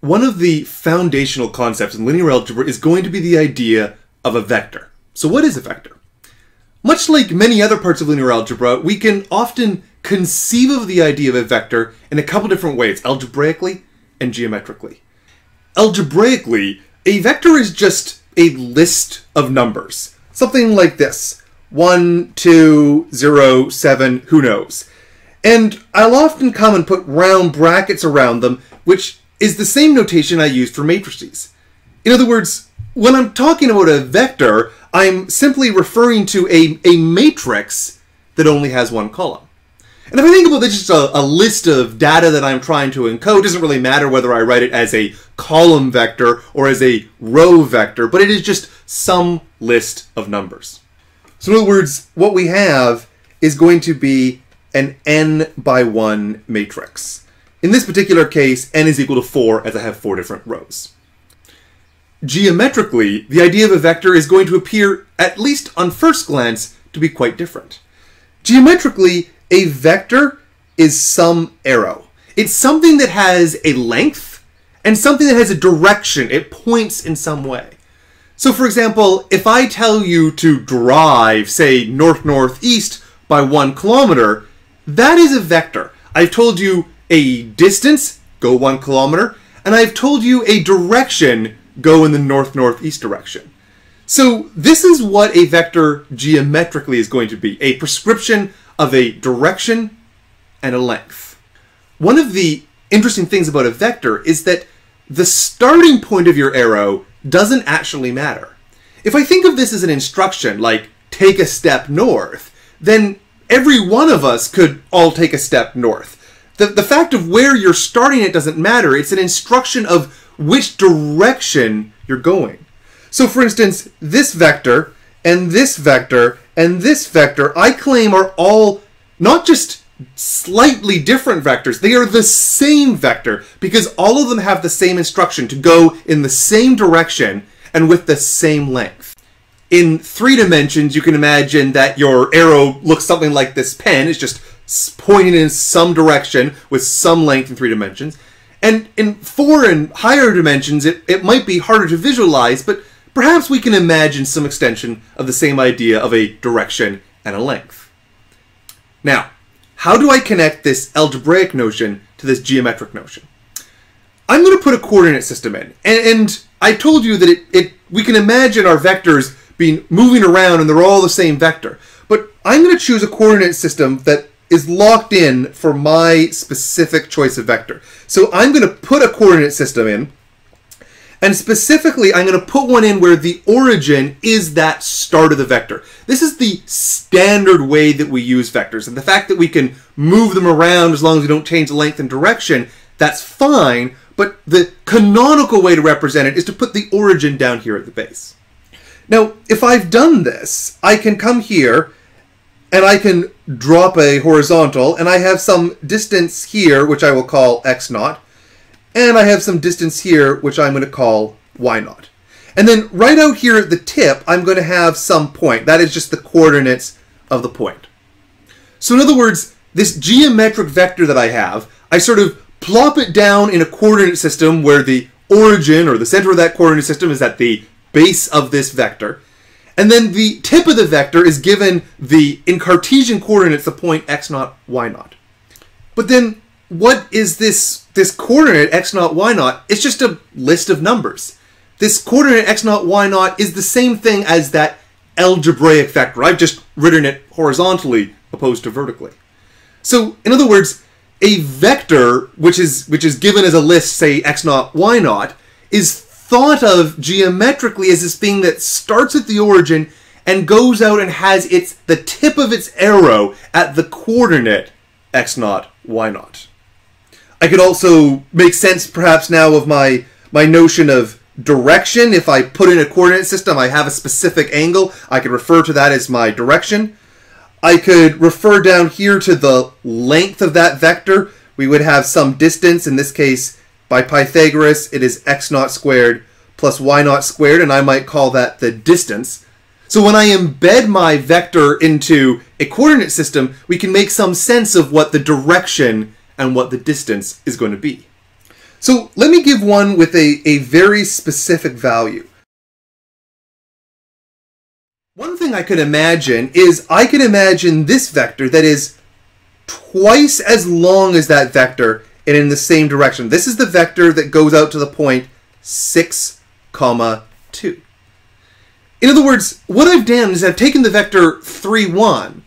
One of the foundational concepts in linear algebra is going to be the idea of a vector. So what is a vector? Much like many other parts of linear algebra, we can often conceive of the idea of a vector in a couple different ways, algebraically and geometrically. Algebraically, a vector is just a list of numbers. Something like this, 1, 2, 0, 7, who knows. And I'll often come and put round brackets around them, which is the same notation I use for matrices. In other words, when I'm talking about a vector, I'm simply referring to a matrix that only has one column. And if I think about this, just a list of data that I'm trying to encode, it doesn't really matter whether I write it as a column vector or as a row vector, but it is just some list of numbers. So in other words, what we have is going to be an n×1 matrix. In this particular case, n is equal to 4, as I have 4 different rows. Geometrically, the idea of a vector is going to appear, at least on first glance, to be quite different. Geometrically, a vector is some arrow. It's something that has a length and something that has a direction. It points in some way. So for example, if I tell you to drive, say, north-northeast by 1 kilometer, that is a vector. I've told you a distance, go 1 kilometer, and I've told you a direction, go in the north-northeast direction. So this is what a vector geometrically is going to be, a prescription of a direction and a length. One of the interesting things about a vector is that the starting point of your arrow doesn't actually matter. If I think of this as an instruction, like take a step north, then every one of us could all take a step north. The fact of where you're starting it doesn't matter. It's an instruction of which direction you're going. So for instance, this vector and this vector and this vector, I claim are all not just slightly different vectors, they are the same vector because all of them have the same instruction to go in the same direction and with the same length. In 3 dimensions, you can imagine that your arrow looks something like this pen. It's just pointing in some direction with some length in 3 dimensions. And in 4 and higher dimensions, it might be harder to visualize, but perhaps we can imagine some extension of the same idea of a direction and a length. Now, how do I connect this algebraic notion to this geometric notion? I'm going to put a coordinate system in, and I told you that we can imagine our vectors being moving around and they're all the same vector. But I'm going to choose a coordinate system that is locked in for my specific choice of vector. So I'm going to put a coordinate system in, and specifically I'm going to put one in where the origin is that start of the vector. This is the standard way that we use vectors, and the fact that we can move them around as long as we don't change the length and direction, that's fine, but the canonical way to represent it is to put the origin down here at the base. Now, if I've done this, I can come here and I can drop a horizontal, and I have some distance here, which I will call x0, and I have some distance here, which I'm going to call y0. And then right out here at the tip, I'm going to have some point. That is just the coordinates of the point. So in other words, this geometric vector that I have, I sort of plop it down in a coordinate system where the origin, or the center of that coordinate system, is at the base of this vector. And then the tip of the vector is given in Cartesian coordinates, the point x0, y0. But then what is this coordinate x0, y0? It's just a list of numbers. This coordinate x0, y0 is the same thing as that algebraic vector. I've just written it horizontally opposed to vertically. So in other words, a vector which is given as a list, say x0, y0, is thought of geometrically as this thing that starts at the origin and goes out and has the tip of its arrow at the coordinate x0, y0. I could also make sense perhaps now of my notion of direction. If I put in a coordinate system, I have a specific angle. I could refer to that as my direction. I could refer down here to the length of that vector. We would have some distance, in this case, by Pythagoras, it is x0² + y0², and I might call that the distance. So when I embed my vector into a coordinate system, we can make some sense of what the direction and what the distance is going to be. So let me give one with a very specific value. One thing I could imagine is I could imagine this vector that is twice as long as that vector and in the same direction. This is the vector that goes out to the point 6, 2. In other words, what I've done is I've taken the vector 3, 1,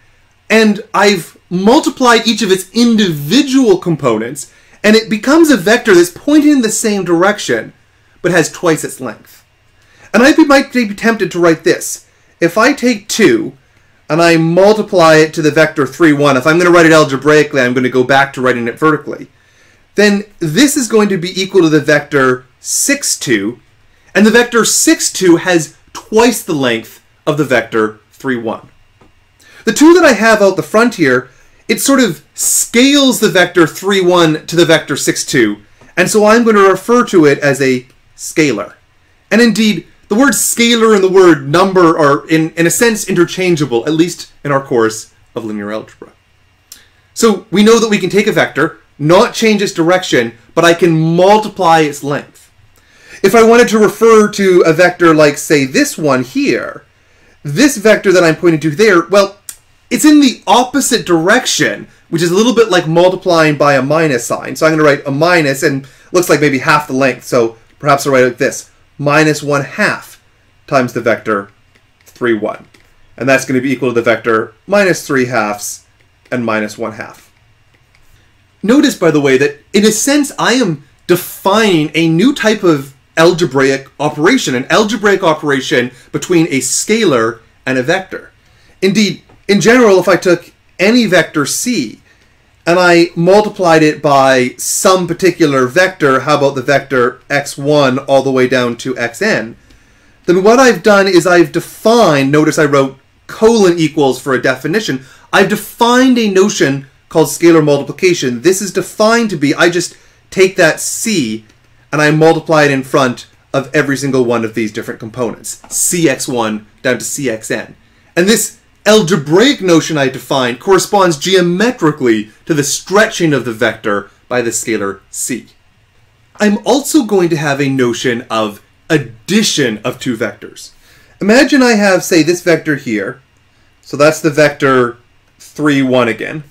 and I've multiplied each of its individual components, and it becomes a vector that's pointing in the same direction, but has twice its length. And I might be tempted to write this. If I take 2 and I multiply it to the vector 3, 1, if I'm going to write it algebraically, I'm going to go back to writing it vertically, then this is going to be equal to the vector 6, 2, and the vector 6, 2 has twice the length of the vector 3, 1. The 2 that I have out the front here, it sort of scales the vector 3, 1 to the vector 6, 2, and so I'm going to refer to it as a scalar. And indeed, the word scalar and the word number are, in a sense, interchangeable, at least in our course of linear algebra. So we know that we can take a vector, not change its direction, but I can multiply its length. If I wanted to refer to a vector like, say, this one here, this vector that I'm pointing to there, well, it's in the opposite direction, which is a little bit like multiplying by a minus sign. So I'm going to write a minus, and looks like maybe half the length, so perhaps I'll write it like this. -1/2 times the vector 3, 1. And that's going to be equal to the vector -3/2 and -1/2. Notice, by the way, that in a sense I am defining a new type of algebraic operation, an algebraic operation between a scalar and a vector. Indeed, in general, if I took any vector c and I multiplied it by some particular vector, how about the vector x1 all the way down to xn, then what I've done is I've defined, notice I wrote := for a definition, I've defined a notion called scalar multiplication. This is defined to be, I just take that c and I multiply it in front of every single one of these different components, cx1 down to cxn. And this algebraic notion I defined corresponds geometrically to the stretching of the vector by the scalar c. I'm also going to have a notion of addition of two vectors. Imagine I have, say, this vector here. So that's the vector 3, 1 again.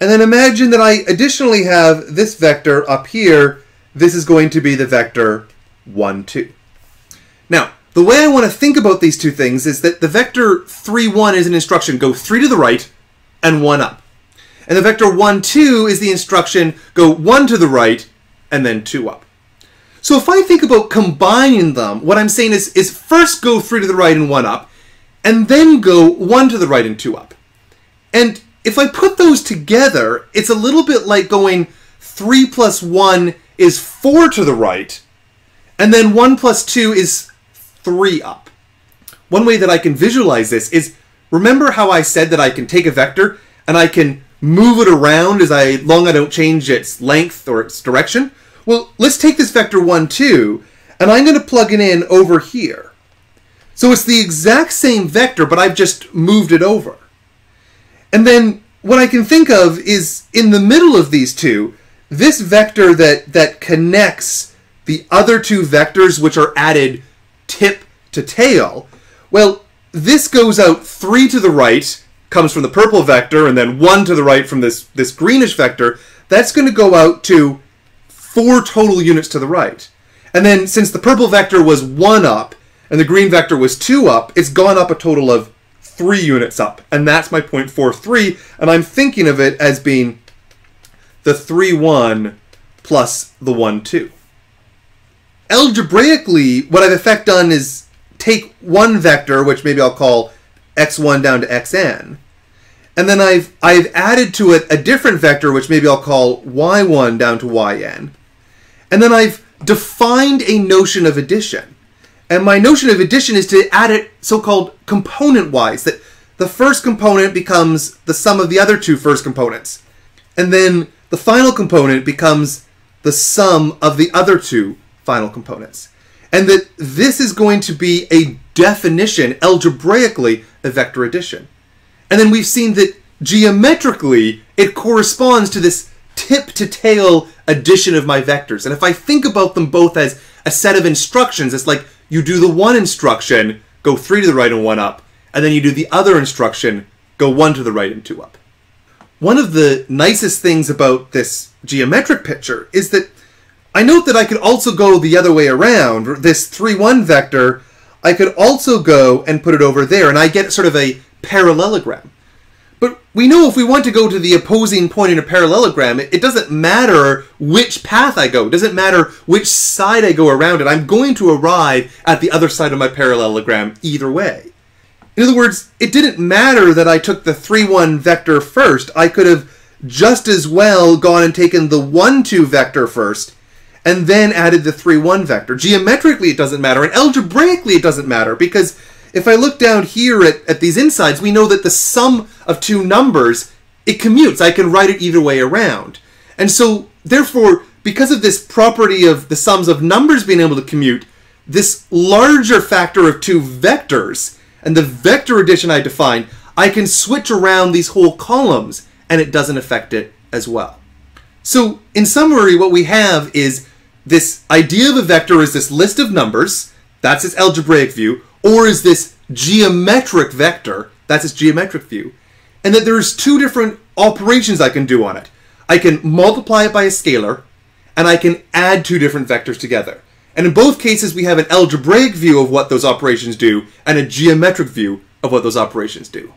And then imagine that I additionally have this vector up here. This is going to be the vector 1, 2. Now, the way I want to think about these two things is that the vector 3, 1 is an instruction, go 3 to the right and 1 up. And the vector 1, 2 is the instruction, go 1 to the right and then 2 up. So if I think about combining them, what I'm saying is first go 3 to the right and 1 up, and then go 1 to the right and 2 up. And if I put those together, it's a little bit like going 3 + 1 is 4 to the right, and then 1 + 2 is 3 up. One way that I can visualize this is, remember how I said that I can take a vector and I can move it around as long as I don't change its length or its direction? Well, let's take this vector 1, 2, and I'm going to plug it in over here. So it's the exact same vector, but I've just moved it over. And then what I can think of is, in the middle of these two, this vector that connects the other two vectors which are added tip to tail, well, this goes out 3 to the right, comes from the purple vector, and then 1 to the right from this greenish vector. That's going to go out to 4 total units to the right. And then since the purple vector was 1 up and the green vector was 2 up, it's gone up a total of 3 units up. And that's my point 4, 3. And I'm thinking of it as being the 3, 1 plus the 1, 2. Algebraically, what I've in effect done is take one vector, which maybe I'll call x1 down to xn, and then I've added to it a different vector, which maybe I'll call y1 down to yn, and then I've defined a notion of addition. And my notion of addition is to add it so-called component-wise, that the first component becomes the sum of the other two first components, and then the final component becomes the sum of the other two final components. And that this is going to be a definition, algebraically, of vector addition. And then we've seen that geometrically, it corresponds to this tip-to-tail addition of my vectors. And if I think about them both as a set of instructions, it's like you do the one instruction, go 3 to the right and 1 up, and then you do the other instruction, go 1 to the right and 2 up. One of the nicest things about this geometric picture is that I note that I could also go the other way around. This 3-1 vector, I could also go and put it over there, and I get sort of a parallelogram. But we know if we want to go to the opposing point in a parallelogram, it doesn't matter which path I go. It doesn't matter which side I go around it. I'm going to arrive at the other side of my parallelogram either way. In other words, it didn't matter that I took the 3-1 vector first. I could have just as well gone and taken the 1-2 vector first and then added the 3-1 vector. Geometrically, it doesn't matter, and algebraically, it doesn't matter, because if I look down here at these insides, we know that the sum of two numbers, it commutes. I can write it either way around. And so, therefore, because of this property of the sums of numbers being able to commute, this larger factor of two vectors and the vector addition I define, I can switch around these whole columns, and it doesn't affect it as well. So, in summary, what we have is this idea of a vector is this list of numbers. That's its algebraic view. Or is this geometric vector, that's its geometric view, and that there's two different operations I can do on it. I can multiply it by a scalar, and I can add two different vectors together. And in both cases, we have an algebraic view of what those operations do, and a geometric view of what those operations do.